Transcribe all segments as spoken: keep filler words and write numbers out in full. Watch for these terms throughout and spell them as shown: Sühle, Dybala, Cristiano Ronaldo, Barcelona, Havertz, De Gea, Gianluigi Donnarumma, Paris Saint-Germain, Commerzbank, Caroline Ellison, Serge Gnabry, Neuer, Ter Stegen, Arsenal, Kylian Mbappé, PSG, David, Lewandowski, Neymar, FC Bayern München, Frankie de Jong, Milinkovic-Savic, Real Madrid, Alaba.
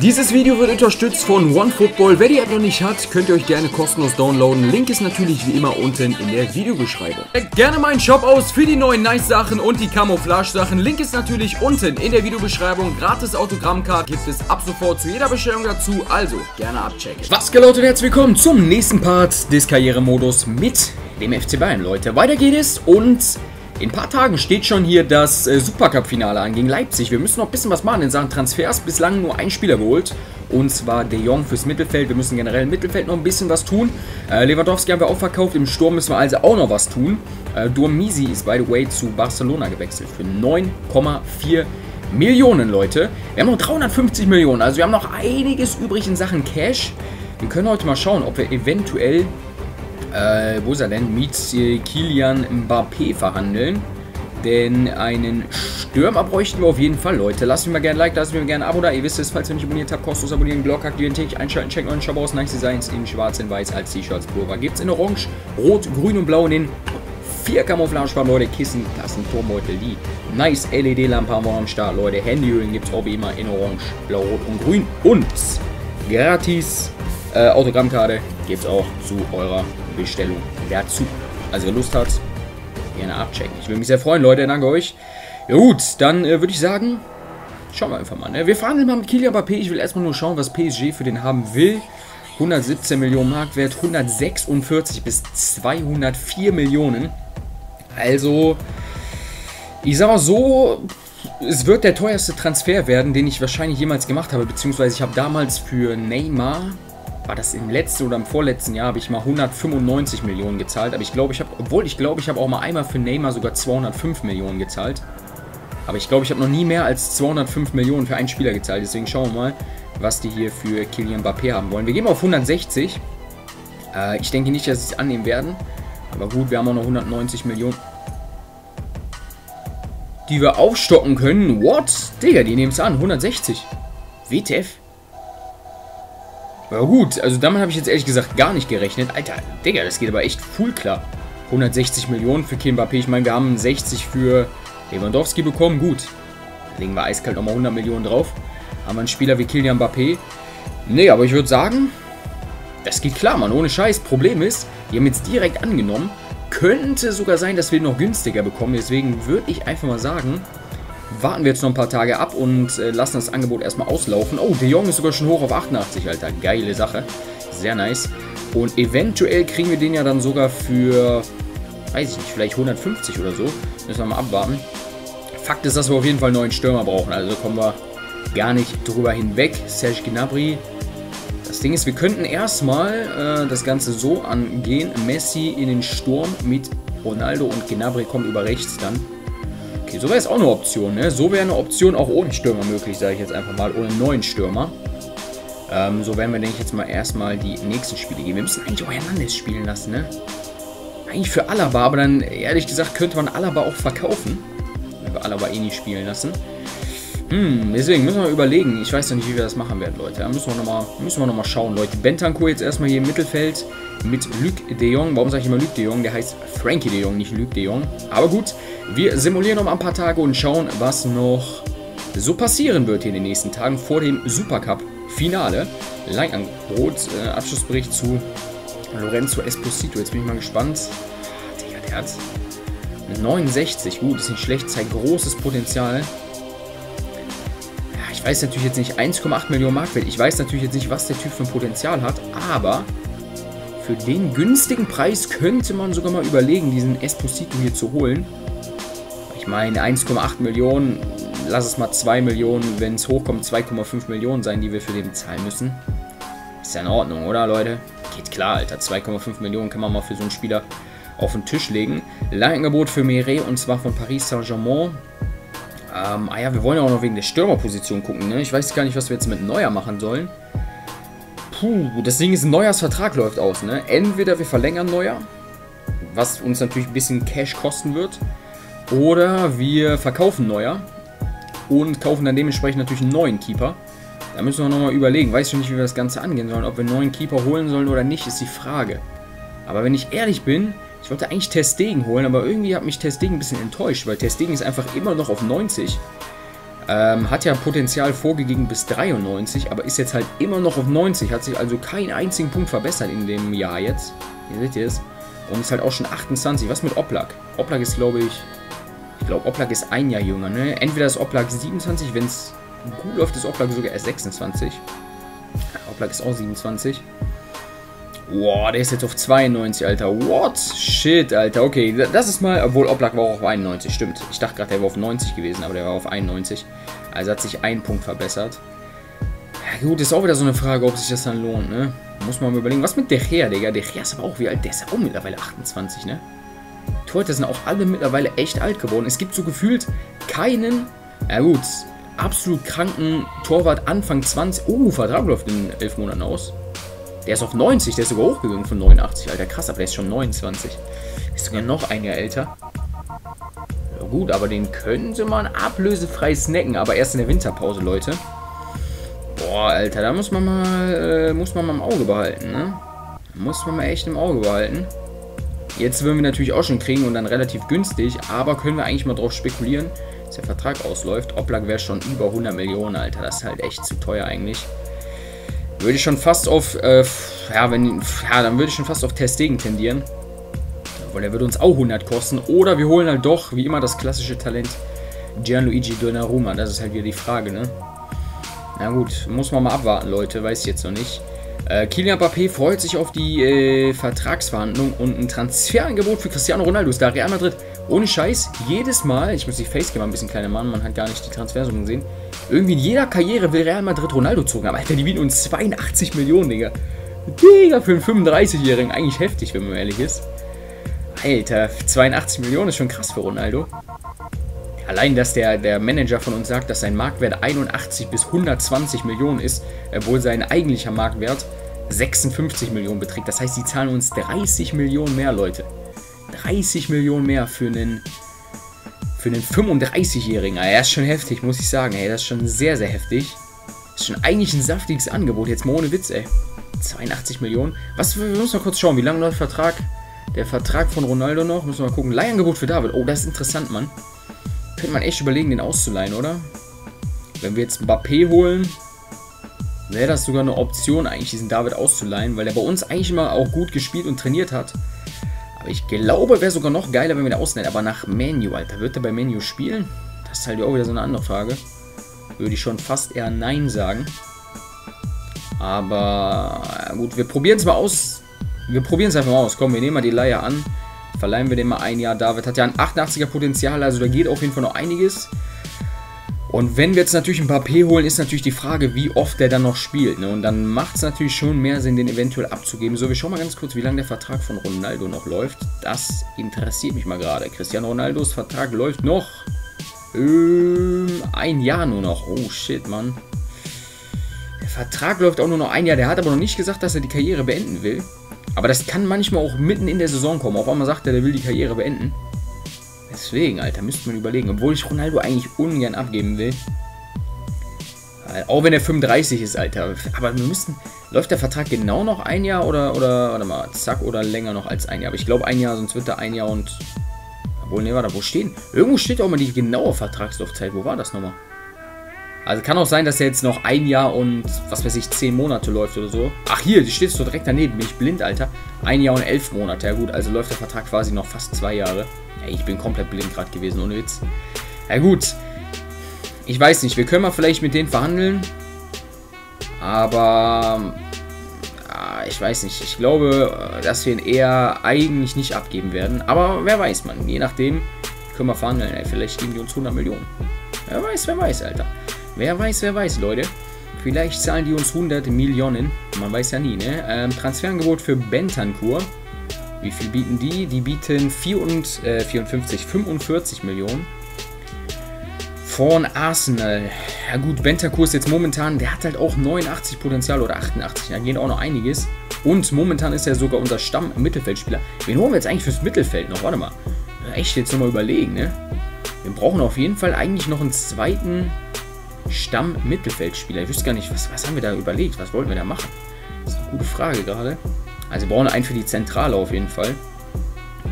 Dieses Video wird unterstützt von OneFootball. Wer die App noch nicht hat, könnt ihr euch gerne kostenlos downloaden. Link ist natürlich wie immer unten in der Videobeschreibung. Checkt gerne meinen Shop aus für die neuen Nice-Sachen und die Camouflage-Sachen. Link ist natürlich unten in der Videobeschreibung. Gratis Autogrammcard gibt es ab sofort zu jeder Bestellung dazu. Also gerne abchecken. Was geht, Leute, und herzlich willkommen zum nächsten Part des Karrieremodus mit dem F C Bayern, Leute. Weiter geht es und in ein paar Tagen steht schon hier das äh, Supercup-Finale an gegen Leipzig. Wir müssen noch ein bisschen was machen in Sachen Transfers. Bislang nur ein Spieler geholt, und zwar De Jong fürs Mittelfeld. Wir müssen generell im Mittelfeld noch ein bisschen was tun. Äh, Lewandowski haben wir auch verkauft. Im Sturm müssen wir also auch noch was tun. Äh, Durmisi ist, by the way, zu Barcelona gewechselt für neun Komma vier Millionen, Leute. Wir haben noch dreihundertfünfzig Millionen. Also wir haben noch einiges übrig in Sachen Cash. Wir können heute mal schauen, ob wir eventuell... Äh, wo ist er denn? Mit äh, Kylian Mbappé verhandeln. Denn einen Stürmer bräuchten wir auf jeden Fall, Leute. Lasst mir mal gerne ein Like, lasst mir mal gerne ein Abo da. Ihr wisst es, falls ihr nicht abonniert habt, kostenlos abonnieren, Glocke aktivieren, täglich einschalten, checkt euren Shop aus. Nice Designs in schwarz, in weiß als T-Shirts, Pulver. Gibt's in orange, rot, grün und blau in den vier Camouflage-Farben, Leute. Kissen, Tassen, Turmbeutel, die nice L E D-Lampe haben wir am Start, Leute. Handyhüllen gibt's auch wie immer in orange, blau, rot und grün. Und gratis äh, Autogrammkarte gibt's auch zu eurer Bestellung dazu. Also wer Lust hat, gerne abchecken. Ich würde mich sehr freuen, Leute. Danke euch. Ja, gut, dann äh, würde ich sagen, schauen wir einfach mal. Ne? Wir verhandeln mal mit Kylian Mbappé. Ich will erstmal nur schauen, was P S G für den haben will. hundertsiebzehn Millionen Marktwert, hundertsechsundvierzig bis zweihundertvier Millionen. Also, ich sag mal so, es wird der teuerste Transfer werden, den ich wahrscheinlich jemals gemacht habe. Beziehungsweise ich habe damals für Neymar... War das im letzten oder im vorletzten Jahr, habe ich mal hundertfünfundneunzig Millionen gezahlt. Aber ich glaube, ich habe, obwohl ich glaube, ich habe auch mal einmal für Neymar sogar zweihundertfünf Millionen gezahlt. Aber ich glaube, ich habe noch nie mehr als zweihundertfünf Millionen für einen Spieler gezahlt. Deswegen schauen wir mal, was die hier für Kylian Mbappé haben wollen. Wir gehen auf hundertsechzig. Äh, ich denke nicht, dass sie es annehmen werden. Aber gut, wir haben auch noch hundertneunzig Millionen, die wir aufstocken können. What? Digga, die nehmen es an. hundertsechzig. W T F? Aber gut, also damit habe ich jetzt ehrlich gesagt gar nicht gerechnet. Alter, Digga, das geht aber echt full klar. hundertsechzig Millionen für Kylian Mbappé. Ich meine, wir haben sechzig für Lewandowski bekommen. Gut, legen wir eiskalt nochmal hundert Millionen drauf. Haben wir einen Spieler wie Kylian Mbappé. Nee, aber ich würde sagen, das geht klar, Mann. Ohne Scheiß. Problem ist, die haben jetzt direkt angenommen. Könnte sogar sein, dass wir noch günstiger bekommen. Deswegen würde ich einfach mal sagen... Warten wir jetzt noch ein paar Tage ab und äh, lassen das Angebot erstmal auslaufen. Oh, De Jong ist sogar schon hoch auf achtundachtzig, Alter. Geile Sache. Sehr nice. Und eventuell kriegen wir den ja dann sogar für, weiß ich nicht, vielleicht hundertfünfzig oder so. Müssen wir mal abwarten. Fakt ist, dass wir auf jeden Fall einen neuen Stürmer brauchen. Also kommen wir gar nicht drüber hinweg. Serge Gnabry. Das Ding ist, wir könnten erstmal äh, das Ganze so angehen. Messi in den Sturm mit Ronaldo und Gnabry kommen über rechts dann. Okay, so wäre es auch eine Option, ne? So wäre eine Option auch ohne Stürmer möglich, sage ich jetzt einfach mal, ohne neuen Stürmer. Ähm, so werden wir, denke ich, jetzt mal erstmal die nächsten Spiele gehen. Wir müssen eigentlich auch Hernandez spielen lassen, ne? Eigentlich für Alaba, aber dann, ehrlich gesagt, könnte man Alaba auch verkaufen. Wenn wir Alaba eh nicht spielen lassen. Hm, deswegen müssen wir überlegen. Ich weiß noch nicht, wie wir das machen werden, Leute. Da müssen wir nochmal, müssen wir nochmal schauen, Leute. Bentancur jetzt erstmal hier im Mittelfeld mit Luc de Jong. Warum sage ich immer Luc de Jong? Der heißt Frankie de Jong, nicht Luc de Jong. Aber gut, wir simulieren noch mal ein paar Tage und schauen, was noch so passieren wird hier in den nächsten Tagen vor dem Supercup-Finale. Leihangebot, äh, Abschlussbericht zu Lorenzo Esposito. Jetzt bin ich mal gespannt. Digga, der hat neunundsechzig. Gut, ist nicht schlecht, zeigt großes Potenzial. Ich weiß natürlich jetzt nicht, eins Komma acht Millionen Marktwert. Ich weiß natürlich jetzt nicht, was der Typ für ein Potenzial hat, aber für den günstigen Preis könnte man sogar mal überlegen, diesen Esposito hier zu holen. Ich meine, eins Komma acht Millionen, lass es mal zwei Millionen, wenn es hochkommt, zwei Komma fünf Millionen sein, die wir für den bezahlen müssen. Ist ja in Ordnung, oder, Leute? Geht klar, Alter. zwei Komma fünf Millionen kann man mal für so einen Spieler auf den Tisch legen. Leihangebot für Meret, und zwar von Paris Saint-Germain. Ähm, ah ja, wir wollen ja auch noch wegen der Stürmerposition gucken, ne? Ich weiß gar nicht, was wir jetzt mit Neuer machen sollen. Puh, das Ding ist, ein Neuers Vertrag läuft aus, ne? Entweder wir verlängern Neuer, was uns natürlich ein bisschen Cash kosten wird, oder wir verkaufen Neuer und kaufen dann dementsprechend natürlich einen neuen Keeper. Da müssen wir nochmal überlegen. Weiß ich nicht, wie wir das Ganze angehen sollen. Ob wir einen neuen Keeper holen sollen oder nicht, ist die Frage. Aber wenn ich ehrlich bin, ich wollte eigentlich Ter Stegen holen, aber irgendwie hat mich Ter Stegen ein bisschen enttäuscht, weil Ter Stegen ist einfach immer noch auf neunzig. Ähm, hat ja Potenzial vorgegeben bis dreiundneunzig, aber ist jetzt halt immer noch auf neunzig. Hat sich also keinen einzigen Punkt verbessert in dem Jahr jetzt. Hier seht ihr es. Und ist halt auch schon achtundzwanzig. Was mit Oblak? Oblak ist, glaube ich... Ich glaube, Oblak ist ein Jahr jünger, ne? Entweder ist Oblak siebenundzwanzig, wenn es gut läuft, ist Oblak sogar erst sechsundzwanzig. Oblak ist auch siebenundzwanzig. Boah, der ist jetzt auf zweiundneunzig, Alter. What? Shit, Alter. Okay, das ist mal... Obwohl, Oblak war auch auf einundneunzig, stimmt. Ich dachte gerade, der war auf neunzig gewesen, aber der war auf einundneunzig. Also hat sich ein Punkt verbessert. Ja gut, ist auch wieder so eine Frage, ob sich das dann lohnt, ne? Muss man mal überlegen. Was mit De Gea, Digga? De Gea ist aber auch wie alt? Der ist ja auch mittlerweile achtundzwanzig, ne? Torhüter sind auch alle mittlerweile echt alt geworden. Es gibt so gefühlt keinen... Ja gut, absolut kranken Torwart Anfang zwanzig... Oh, Vertrag läuft in elf Monaten aus. Der ist auf neunzig, der ist sogar hochgegangen von neunundachtzig, Alter. Krass, aber der ist schon neunundzwanzig. Ist sogar noch ein Jahr älter. Ja gut, aber den können sie mal ablösefrei snacken. Aber erst in der Winterpause, Leute. Boah, Alter, da muss man mal, äh, muss man mal im Auge behalten, ne? Muss man mal echt im Auge behalten. Jetzt würden wir natürlich auch schon kriegen und dann relativ günstig. Aber können wir eigentlich mal drauf spekulieren, dass der Vertrag ausläuft. Oblak wäre schon über hundert Millionen, Alter. Das ist halt echt zu teuer eigentlich. Würde ich schon fast auf, äh, ja, wenn, ja, dann würde ich schon fast auf Ter Stegen tendieren. Weil er würde uns auch hundert kosten. Oder wir holen halt doch, wie immer, das klassische Talent Gianluigi Donnarumma. Das ist halt wieder die Frage, ne? Na gut, muss man mal abwarten, Leute. Weiß ich jetzt noch nicht. Äh, Kylian Mbappé freut sich auf die äh, Vertragsverhandlung und ein Transferangebot für Cristiano Ronaldo. Ist da Real Madrid. Ohne Scheiß, jedes Mal, ich muss die Facecam ein bisschen kleiner machen, man hat gar nicht die Transfersumme gesehen. Irgendwie in jeder Karriere will Real Madrid Ronaldo zogen haben. Alter, die bieten uns zweiundachtzig Millionen, Digga. Digga, für einen fünfunddreißigjährigen. Eigentlich heftig, wenn man ehrlich ist. Alter, zweiundachtzig Millionen ist schon krass für Ronaldo. Allein, dass der, der Manager von uns sagt, dass sein Marktwert einundachtzig bis hundertzwanzig Millionen ist, obwohl sein eigentlicher Marktwert sechsundfünfzig Millionen beträgt. Das heißt, sie zahlen uns dreißig Millionen mehr, Leute. dreißig Millionen mehr für einen, für einen fünfunddreißigjährigen. Ja, das ist schon heftig, muss ich sagen. Ey, das ist schon sehr, sehr heftig. Das ist schon eigentlich ein saftiges Angebot. Jetzt mal ohne Witz, ey. zweiundachtzig Millionen. Was, wir müssen mal kurz schauen, wie lange läuft der Vertrag? Der Vertrag von Ronaldo noch. Müssen wir mal gucken. Leihangebot für David. Oh, das ist interessant, Mann. Könnte man echt überlegen, den auszuleihen, oder? Wenn wir jetzt Mbappé holen, wäre das sogar eine Option, eigentlich diesen David auszuleihen, weil der bei uns eigentlich immer auch gut gespielt und trainiert hat. Aber ich glaube, wäre sogar noch geiler, wenn wir den ausleihen. Aber nach Menu, Alter, wird der bei Menu spielen? Das ist halt auch wieder so eine andere Frage. Würde ich schon fast eher Nein sagen. Aber gut, wir probieren es mal aus. Wir probieren es einfach mal aus. Komm, wir nehmen mal die Leier an. Verleihen wir den mal ein Jahr. David hat ja ein achtundachtziger Potenzial, also da geht auf jeden Fall noch einiges. Und wenn wir jetzt natürlich ein Mbappé holen, ist natürlich die Frage, wie oft der dann noch spielt. Ne? Und dann macht es natürlich schon mehr Sinn, den eventuell abzugeben. So, wir schauen mal ganz kurz, wie lange der Vertrag von Ronaldo noch läuft. Das interessiert mich mal gerade. Cristiano Ronaldos Vertrag läuft noch ähm, ein Jahr nur noch. Oh shit, Mann. Der Vertrag läuft auch nur noch ein Jahr. Der hat aber noch nicht gesagt, dass er die Karriere beenden will. Aber das kann manchmal auch mitten in der Saison kommen. Auf einmal sagt er, der will die Karriere beenden. Deswegen, Alter, müsste man überlegen. Obwohl ich Ronaldo eigentlich ungern abgeben will. Auch wenn er fünfunddreißig ist, Alter. Aber wir müssen... Läuft der Vertrag genau noch ein Jahr oder... oder warte mal, zack, oder länger noch als ein Jahr. Aber ich glaube ein Jahr, sonst wird er ein Jahr und... Obwohl, ne, warte, wo stehen? Irgendwo steht auch mal die genaue Vertragslaufzeit. Wo war das nochmal? Also kann auch sein, dass er jetzt noch ein Jahr und, was weiß ich, zehn Monate läuft oder so. Ach hier, die steht so direkt daneben. Bin ich blind, Alter. Ein Jahr und elf Monate. Ja gut, also läuft der Vertrag quasi noch fast zwei Jahre. Ey, ich bin komplett blind gerade gewesen, ohne Witz. Ja gut. Ich weiß nicht, wir können mal vielleicht mit denen verhandeln. Aber... Ich weiß nicht. Ich glaube, dass wir ihn eher eigentlich nicht abgeben werden. Aber wer weiß, man. Je nachdem können wir verhandeln. Ey, vielleicht geben die uns hundert Millionen. Wer weiß, wer weiß, Alter. Wer weiß, wer weiß, Leute. Vielleicht zahlen die uns hundert Millionen. Man weiß ja nie, ne? Ähm, Transferangebot für Bentancur. Wie viel bieten die? Die bieten vierundfünfzig, fünfundvierzig Millionen. Von Arsenal. Ja gut, Bentancur ist jetzt momentan, der hat halt auch neunundachtzig Potenzial oder achtundachtzig. Da geht auch noch einiges. Und momentan ist er sogar unser Stamm-Mittelfeldspieler. Wen holen wir jetzt eigentlich fürs Mittelfeld noch? Warte mal. Echt, jetzt nochmal überlegen, ne? Wir brauchen auf jeden Fall eigentlich noch einen zweiten... Stamm-Mittelfeldspieler. Ich wüsste gar nicht, was, was haben wir da überlegt? Was wollten wir da machen? Das ist eine gute Frage gerade. Also wir brauchen einen für die Zentrale auf jeden Fall.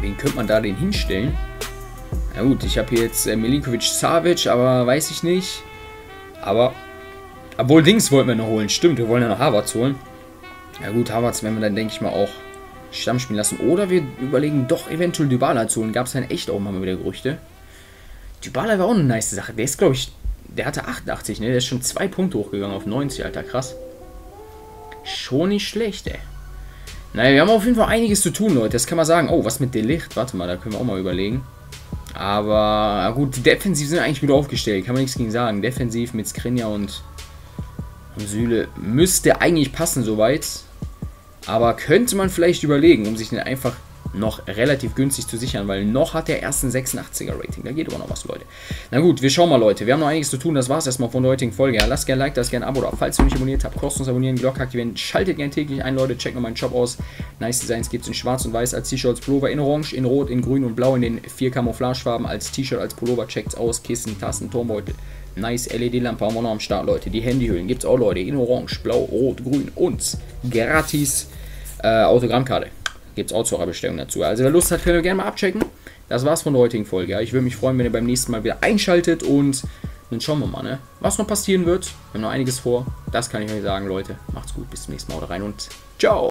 Wen könnte man da den hinstellen? Na gut, ich habe hier jetzt äh, Milinkovic-Savic, aber weiß ich nicht. Aber, obwohl Dings wollten wir noch holen. Stimmt, wir wollen ja noch Havertz holen. Ja gut, Havertz werden wir dann, denke ich mal, auch Stamm spielen lassen. Oder wir überlegen doch eventuell Dybala zu holen. Gab es dann echt auch mal wieder Gerüchte. Dybala war auch eine nice Sache. Der ist, glaube ich, der hatte achtundachtzig, ne? Der ist schon zwei Punkte hochgegangen auf neunzig, Alter. Krass. Schon nicht schlecht, ey. Naja, wir haben auf jeden Fall einiges zu tun, Leute. Das kann man sagen. Oh, was mit Delicht? Warte mal, da können wir auch mal überlegen. Aber gut, die Defensiv sind eigentlich gut aufgestellt. Kann man nichts gegen sagen. Defensiv mit Skriniar und Sühle müsste eigentlich passen soweit. Aber könnte man vielleicht überlegen, um sich den einfach noch relativ günstig zu sichern, weil noch hat der ersten sechsundachtziger-Rating. Da geht aber noch was, Leute. Na gut, wir schauen mal, Leute. Wir haben noch einiges zu tun. Das war es erstmal von der heutigen Folge. Ja, lasst gerne ein Like, lasst gerne ein Abo da. Falls ihr nicht abonniert habt, kostenlos abonnieren, Glocke aktivieren. Schaltet gerne täglich ein, Leute. Checkt mal meinen Shop aus. Nice Designs gibt es in schwarz und weiß als T-Shirts, Pullover in orange, in rot, in grün und blau, in den vier Camouflagefarben als T-Shirt, als Pullover. Checkt's aus. Kissen, Tassen, Turmbeutel. Nice L E D-Lampe haben wir noch am Start, Leute. Die Handyhüllen gibt es auch, Leute. In orange, blau, rot, grün und gratis äh, Autogrammkarte. Gibt es auch zur Bestellung dazu. Also wer Lust hat, könnt ihr gerne mal abchecken. Das war's von der heutigen Folge. Ja. Ich würde mich freuen, wenn ihr beim nächsten Mal wieder einschaltet und dann schauen wir mal, ne? Was noch passieren wird. Wir haben noch einiges vor. Das kann ich euch sagen, Leute. Macht's gut, bis zum nächsten Mal. Haut rein und ciao!